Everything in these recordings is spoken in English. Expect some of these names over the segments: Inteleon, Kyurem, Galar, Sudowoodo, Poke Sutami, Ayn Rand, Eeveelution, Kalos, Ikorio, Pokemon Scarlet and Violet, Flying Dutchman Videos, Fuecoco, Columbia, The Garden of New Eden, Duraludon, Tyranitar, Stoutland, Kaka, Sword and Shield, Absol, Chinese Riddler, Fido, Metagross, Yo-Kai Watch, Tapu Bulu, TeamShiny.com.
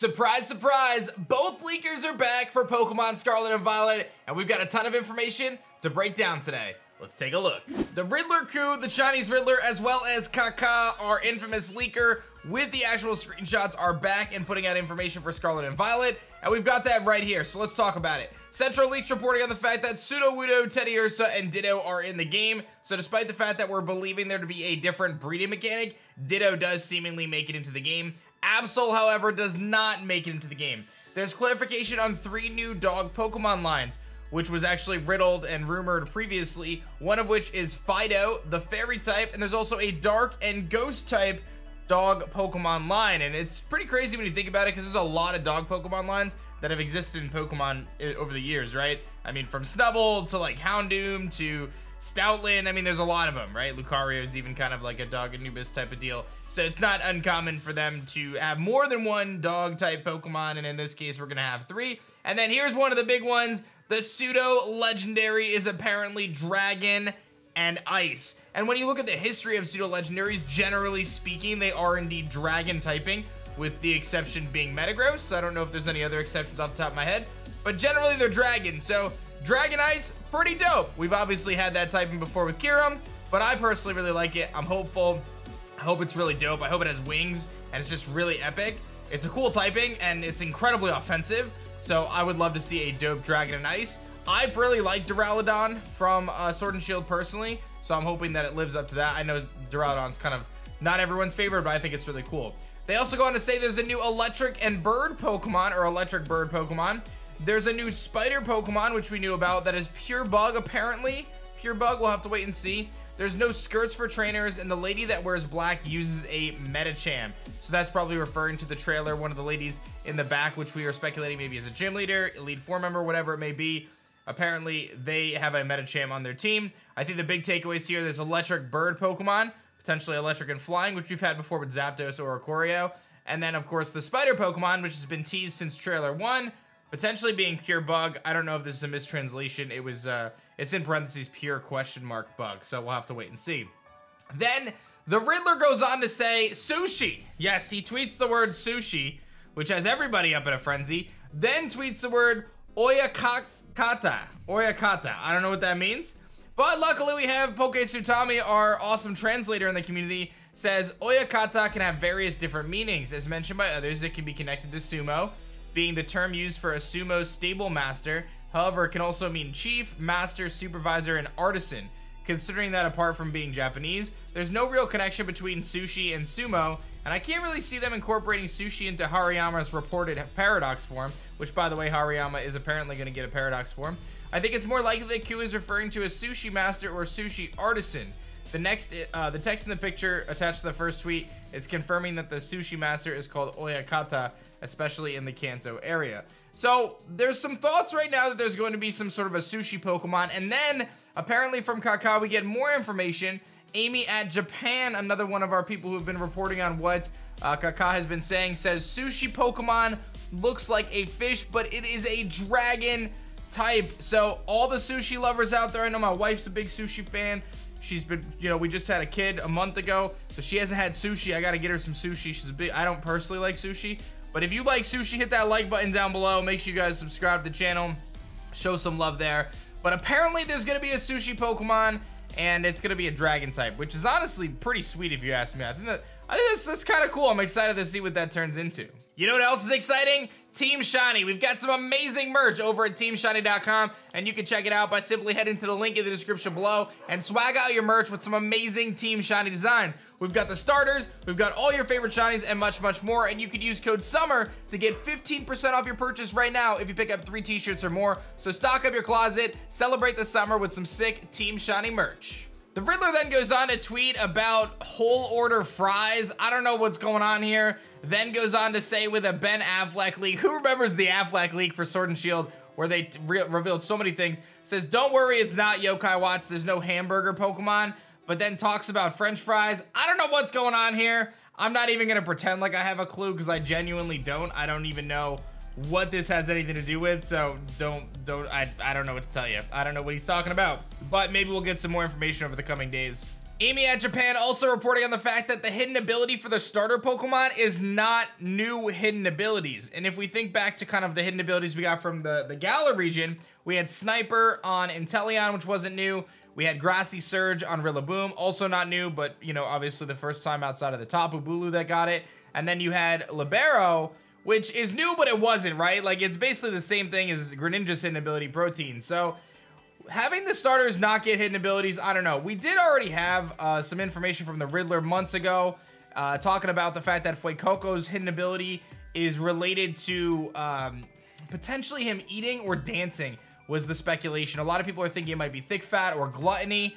Surprise, surprise, both leakers are back for Pokemon Scarlet and Violet, and we've got a ton of information to break down today. Let's take a look. The Riddler KHU, the Chinese Riddler, as well as Kaka, our infamous leaker, with the actual screenshots are back and putting out information for Scarlet and Violet, and we've got that right here, so let's talk about it. Central Leaks reporting on the fact that Sudowoodo, Teddiursa, and Ditto are in the game, so despite the fact that we're believing there to be a different breeding mechanic, Ditto does seemingly make it into the game. Absol, however, does not make it into the game. There's clarification on 3 new dog Pokemon lines, which was actually riddled and rumored previously, one of which is Fido, the fairy type, and there's also a dark and ghost type dog Pokemon line, and it's pretty crazy when you think about it, because there's a lot of dog Pokemon lines that have existed in Pokemon over the years, right? I mean, from Snubble to like Houndoom to Stoutland, I mean, there's a lot of them, right? Lucario is even kind of like a dog Anubis type of deal. So it's not uncommon for them to have more than one dog type Pokemon, and in this case, we're gonna have 3. And then here's one of the big ones. The pseudo legendary is apparently dragon and ice. And when you look at the history of pseudo legendaries, generally speaking, they are indeed dragon typing, with the exception being Metagross. I don't know if there's any other exceptions off the top of my head, but generally they're dragon. So dragon ice, pretty dope. We've obviously had that typing before with Kyurem, but I personally really like it. I'm hopeful. I hope it's really dope. I hope it has wings and it's just really epic. It's a cool typing and it's incredibly offensive. So I would love to see a dope dragon and ice. I really like Duraludon from Sword and Shield personally, so I'm hoping that it lives up to that. I know Duraludon's kind of not everyone's favorite, but I think it's really cool. They also go on to say there's a new electric and bird Pokemon, or electric bird Pokemon. There's a new spider Pokemon, which we knew about, that is pure bug apparently. Pure bug, we'll have to wait and see. There's no skirts for trainers, and the lady that wears black uses a Medicham. So that's probably referring to the trailer, one of the ladies in the back, which we are speculating maybe is a gym leader, elite 4 member, whatever it may be. Apparently, they have a Medicham on their team. I think the big takeaways here, there's electric bird Pokemon, potentially electric and flying, which we've had before with Zapdos or Ikorio. And then, of course, the spider Pokemon, which has been teased since trailer 1, potentially being pure bug. I don't know if this is a mistranslation. It was, it's in parentheses, pure ? Bug. So we'll have to wait and see. Then the Riddler goes on to say sushi. Yes, he tweets the word sushi, which has everybody up in a frenzy. Then tweets the word oyakata. Oyakata. I don't know what that means, but luckily we have Poke Sutami, our awesome translator in the community, says oyakata can have various different meanings. As mentioned by others, it can be connected to sumo, being the term used for a sumo stable master. However, it can also mean chief, master, supervisor, and artisan. Considering that apart from being Japanese, there's no real connection between sushi and sumo, and I can't really see them incorporating sushi into Hariyama's reported paradox form, which, by the way, Hariyama is apparently going to get a paradox form. I think it's more likely that Q is referring to a sushi master or sushi artisan. The text in the picture attached to the first tweet is confirming that the sushi master is called Oyakata, especially in the Kanto area. So there's some thoughts right now that there's going to be some sort of a sushi Pokemon. And then apparently from Kaka, we get more information. Amy at Japan, another one of our people who've been reporting on what Kaka has been saying, says sushi Pokemon looks like a fish, but it is a dragon type. So all the sushi lovers out there, I know my wife's a big sushi fan. She's been, you know, we just had a kid a month ago, so she hasn't had sushi. I gotta get her some sushi. She's a big, I don't personally like sushi, but if you like sushi, hit that like button down below. Make sure you guys subscribe to the channel. Show some love there. But apparently there's gonna be a sushi Pokemon, and it's gonna be a dragon type, which is honestly pretty sweet if you ask me. I think that's kind of cool. I'm excited to see what that turns into. You know what else is exciting? Team Shiny. We've got some amazing merch over at TeamShiny.com, and you can check it out by simply heading to the link in the description below and swag out your merch with some amazing Team Shiny designs. We've got the starters, we've got all your favorite Shinies, and much, much more, and you can use code SUMMER to get 15% off your purchase right now if you pick up 3 t-shirts or more. So stock up your closet, celebrate the summer with some sick Team Shiny merch. The Riddler then goes on to tweet about whole order fries. I don't know what's going on here. Then goes on to say with a Ben Affleck leak. Who remembers the Affleck leak for Sword and Shield where they revealed so many things? Says, don't worry, it's not Yo-Kai Watch. There's no hamburger Pokemon. But then talks about French fries. I don't know what's going on here. I'm not even going to pretend like I have a clue because I genuinely don't. I don't even know what this has anything to do with, so I don't know what to tell you. I don't know what he's talking about, but maybe we'll get some more information over the coming days. Amy at Japan also reporting on the fact that the hidden ability for the starter Pokemon is not new hidden abilities. And if we think back to kind of the hidden abilities we got from the Galar region, we had Sniper on Inteleon, which wasn't new. We had Grassy Surge on Rillaboom, also not new, but, you know, obviously the first time outside of the Tapu Bulu that got it. And then you had Libero, which is new, but it wasn't, right? Like, it's basically the same thing as Greninja's hidden ability, Protein. So having the starters not get hidden abilities, I don't know. We did already have some information from the Riddler months ago, talking about the fact that Fuecoco's hidden ability is related to potentially him eating or dancing was the speculation. A lot of people are thinking it might be thick fat or gluttony,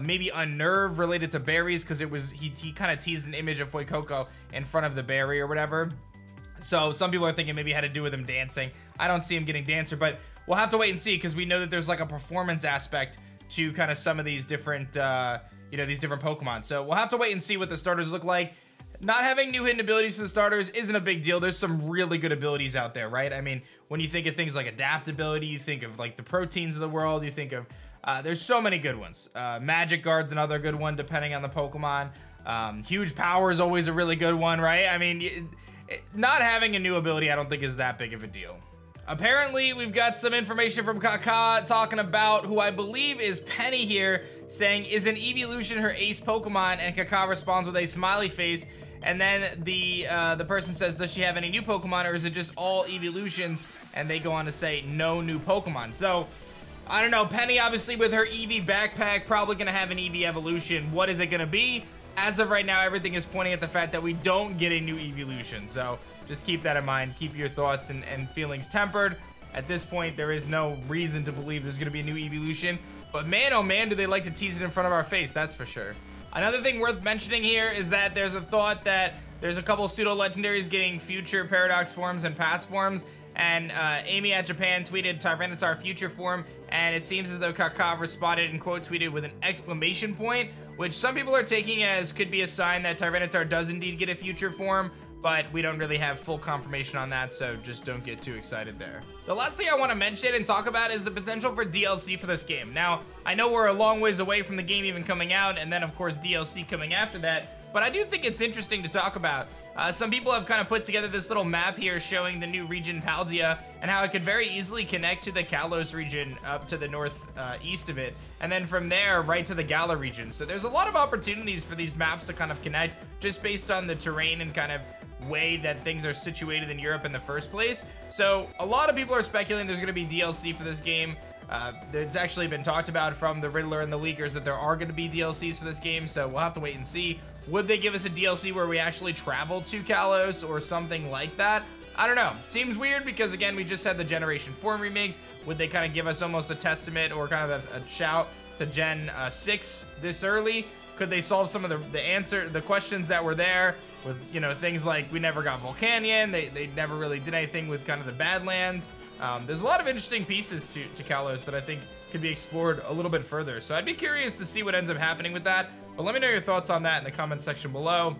maybe unnerve related to berries, because it was he kind of teased an image of Fuecoco in front of the berry or whatever. So some people are thinking maybe it had to do with him dancing. I don't see him getting dancer, but we'll have to wait and see, because we know that there's like a performance aspect to kind of some of these different, you know, these different Pokemon. So we'll have to wait and see what the starters look like. Not having new hidden abilities for the starters isn't a big deal. There's some really good abilities out there, right? I mean, when you think of things like adaptability, you think of like the proteins of the world, you think of, there's so many good ones. Magic Guard's another good one, depending on the Pokemon. Huge Power is always a really good one, right? I mean, not having a new ability, I don't think is that big of a deal. Apparently, we've got some information from Kaka talking about who I believe is Penny here, saying, is an Eeveelution her ace Pokemon? And Kaka responds with a smiley face. And then the person says, does she have any new Pokemon, or is it just all Eeveelutions? And they go on to say, no new Pokemon. So, I don't know. Penny, obviously, with her Eevee backpack, probably going to have an Eeveelution. What is it going to be? As of right now, everything is pointing at the fact that we don't get a new Eeveelution. So just keep that in mind. Keep your thoughts and feelings tempered. At this point, there is no reason to believe there's going to be a new Eeveelution. But man, oh man, do they like to tease it in front of our face. That's for sure. Another thing worth mentioning here is that there's a thought that there's a couple pseudo-legendaries getting future Paradox forms and past forms. And Amy at Japan tweeted Tyranitar future form, and it seems as though Kaka responded and quote tweeted with an exclamation point, which some people are taking as could be a sign that Tyranitar does indeed get a future form, but we don't really have full confirmation on that, so just don't get too excited there. The last thing I want to mention and talk about is the potential for DLC for this game. Now, I know we're a long ways away from the game even coming out, and then of course DLC coming after that, but I do think it's interesting to talk about. Some people have kind of put together this little map here showing the new region Paldea and how it could very easily connect to the Kalos region up to the northeast of it, and then from there right to the Galar region. So there's a lot of opportunities for these maps to kind of connect just based on the terrain and kind of way that things are situated in Europe in the first place. So a lot of people are speculating there's going to be DLC for this game. It's actually been talked about from the Riddler and the leakers that there are going to be DLCs for this game, so we'll have to wait and see. Would they give us a DLC where we actually travel to Kalos or something like that? I don't know. Seems weird because, again, we just had the Generation 4 remakes. Would they kind of give us almost a testament or kind of a shout to Gen 6 this early? Could they solve some of the questions that were there with, you know, things like we never got Volcanion, they never really did anything with kind of the Badlands. There's a lot of interesting pieces to Kalos that I think could be explored a little bit further. So I'd be curious to see what ends up happening with that. But let me know your thoughts on that in the comments section below.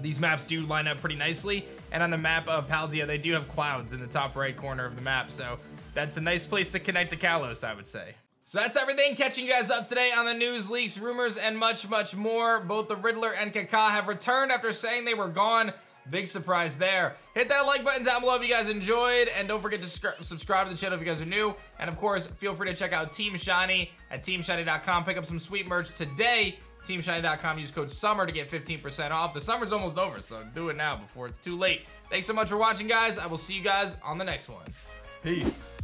These maps do line up pretty nicely. And on the map of Paldea, they do have clouds in the top right corner of the map. So that's a nice place to connect to Kalos, I would say. So that's everything. Catching you guys up today on the news, leaks, rumors, and much, much more. Both the Riddler and Kaka have returned after saying they were gone. Big surprise there. Hit that like button down below if you guys enjoyed. And don't forget to subscribe to the channel if you guys are new. And of course, feel free to check out Team Shiny at TeamShiny.com. Pick up some sweet merch today. TeamShiny.com. Use code SUMMER to get 15% off. The summer's almost over, so do it now before it's too late. Thanks so much for watching, guys. I will see you guys on the next one. Peace.